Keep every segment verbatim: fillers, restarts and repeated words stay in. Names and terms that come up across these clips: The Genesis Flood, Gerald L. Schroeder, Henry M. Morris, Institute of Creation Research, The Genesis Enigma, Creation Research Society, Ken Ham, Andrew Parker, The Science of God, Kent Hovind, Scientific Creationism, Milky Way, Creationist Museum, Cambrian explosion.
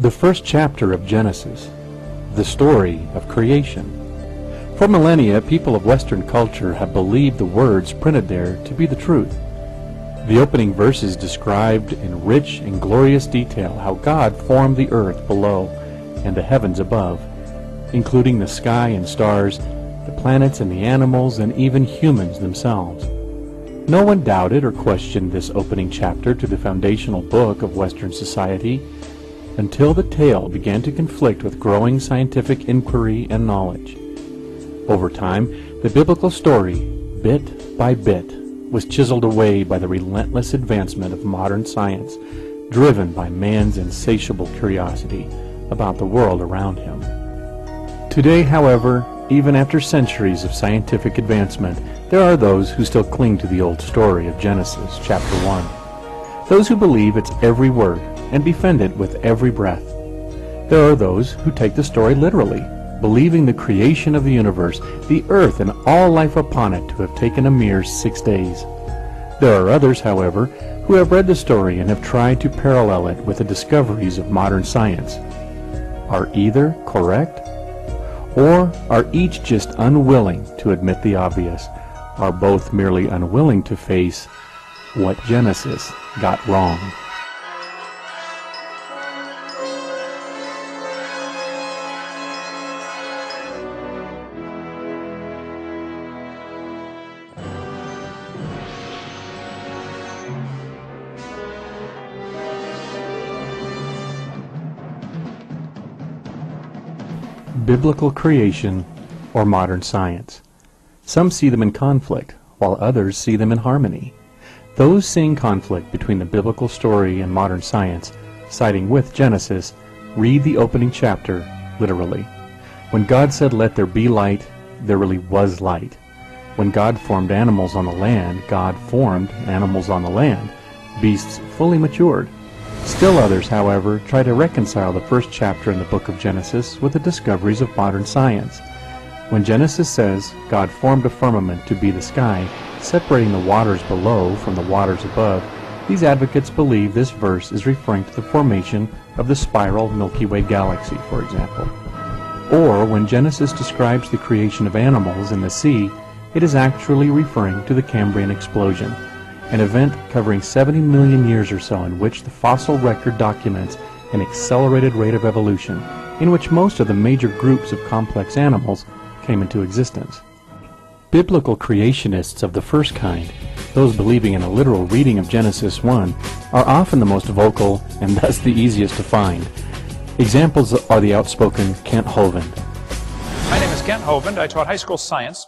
The first chapter of Genesis, the story of creation. For millennia, people of Western culture have believed the words printed there to be the truth. The opening verses described in rich and glorious detail how God formed the earth below and the heavens above, including the sky and stars, the planets and the animals, and even humans themselves. No one doubted or questioned this opening chapter to the foundational book of Western society, until the tale began to conflict with growing scientific inquiry and knowledge. Over time, the biblical story, bit by bit, was chiseled away by the relentless advancement of modern science, driven by man's insatiable curiosity about the world around him. Today, however, even after centuries of scientific advancement, there are those who still cling to the old story of Genesis chapter one. Those who believe it's every word and defend it with every breath. There are those who take the story literally, believing the creation of the universe, the earth and all life upon it to have taken a mere six days. There are others, however, who have read the story and have tried to parallel it with the discoveries of modern science. Are either correct? Or are each just unwilling to admit the obvious? Are both merely unwilling to face what Genesis got wrong? Biblical creation or modern science. Some see them in conflict, while others see them in harmony. Those seeing conflict between the biblical story and modern science, siding with Genesis, read the opening chapter literally. When God said, "Let there be light," there really was light. When God formed animals on the land, God formed animals on the land, beasts fully matured. Still others, however, try to reconcile the first chapter in the book of Genesis with the discoveries of modern science. When Genesis says, God formed a firmament to be the sky, separating the waters below from the waters above, these advocates believe this verse is referring to the formation of the spiral Milky Way galaxy, for example. Or when Genesis describes the creation of animals in the sea, it is actually referring to the Cambrian explosion, an event covering seventy million years or so in which the fossil record documents an accelerated rate of evolution, in which most of the major groups of complex animals came into existence. Biblical creationists of the first kind, those believing in a literal reading of Genesis one, are often the most vocal and thus the easiest to find. Examples are the outspoken Kent Hovind. My name is Kent Hovind. I taught high school science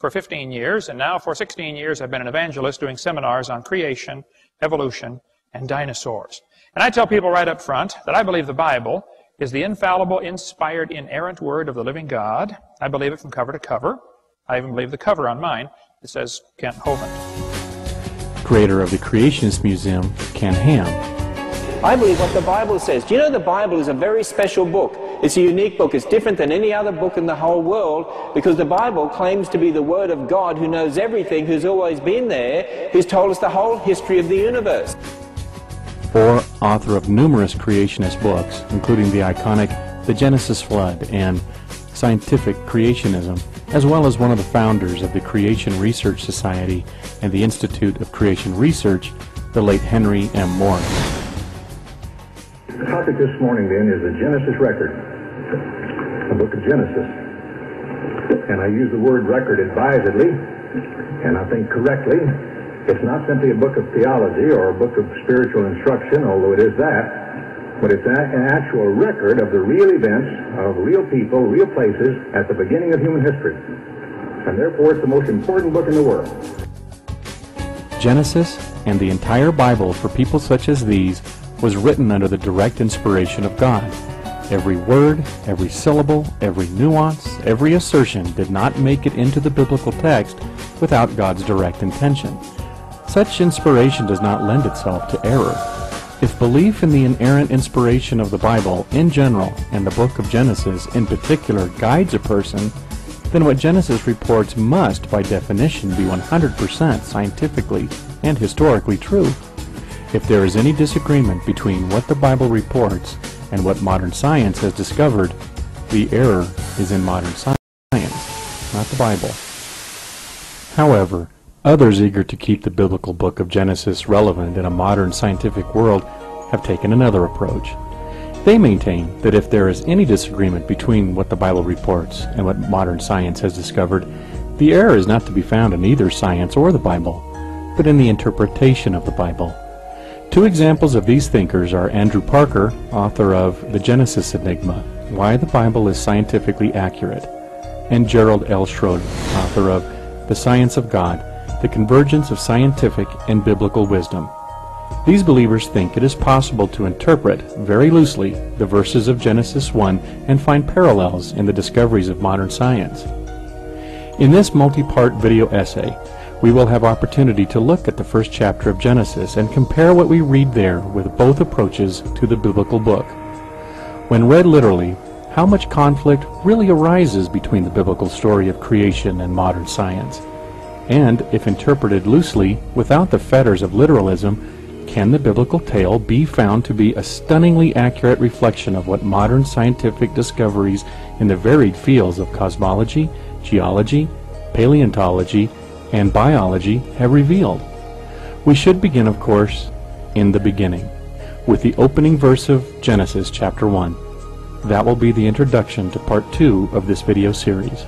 for fifteen years, and now for sixteen years I've been an evangelist doing seminars on creation, evolution, and dinosaurs. And I tell people right up front that I believe the Bible is the infallible, inspired, inerrant word of the living God. I believe it from cover to cover. I even believe the cover on mine. It says Kent Hovind. Creator of the Creationist Museum, Ken Ham. I believe what the Bible says. Do you know the Bible is a very special book? It's a unique book. It's different than any other book in the whole world, because the Bible claims to be the Word of God, who knows everything, who's always been there, who's told us the whole history of the universe. Or author of numerous creationist books, including the iconic The Genesis Flood and Scientific Creationism, as well as one of the founders of the Creation Research Society and the Institute of Creation Research, the late Henry M. Morris. The topic this morning, then, is the Genesis record. The book of Genesis, and I use the word record advisedly, and I think correctly. It's not simply a book of theology or a book of spiritual instruction, although it is that, but it's an actual record of the real events of real people, real places at the beginning of human history, and therefore it's the most important book in the world. Genesis and the entire Bible for people such as these was written under the direct inspiration of God. Every word, every syllable, every nuance, every assertion did not make it into the biblical text without God's direct intention. Such inspiration does not lend itself to error. If belief in the inerrant inspiration of the Bible in general and the book of Genesis in particular guides a person, then what Genesis reports must, by definition, be one hundred percent scientifically and historically true. If there is any disagreement between what the Bible reports and what modern science has discovered, the error is in modern science, not the Bible. However, others eager to keep the biblical book of Genesis relevant in a modern scientific world have taken another approach. They maintain that if there is any disagreement between what the Bible reports and what modern science has discovered, the error is not to be found in either science or the Bible, but in the interpretation of the Bible. Two examples of these thinkers are Andrew Parker, author of The Genesis Enigma, Why the Bible is Scientifically Accurate, and Gerald L. Schroeder, author of The Science of God, The Convergence of Scientific and Biblical Wisdom. These believers think it is possible to interpret, very loosely, the verses of Genesis one and find parallels in the discoveries of modern science. In this multi-part video essay, we will have opportunity to look at the first chapter of Genesis and compare what we read there with both approaches to the biblical book. When read literally, how much conflict really arises between the biblical story of creation and modern science? And, if interpreted loosely, without the fetters of literalism, can the biblical tale be found to be a stunningly accurate reflection of what modern scientific discoveries in the varied fields of cosmology, geology, paleontology, and biology have revealed? We should begin, of course, in the beginning, with the opening verse of Genesis chapter one. That will be the introduction to part two of this video series.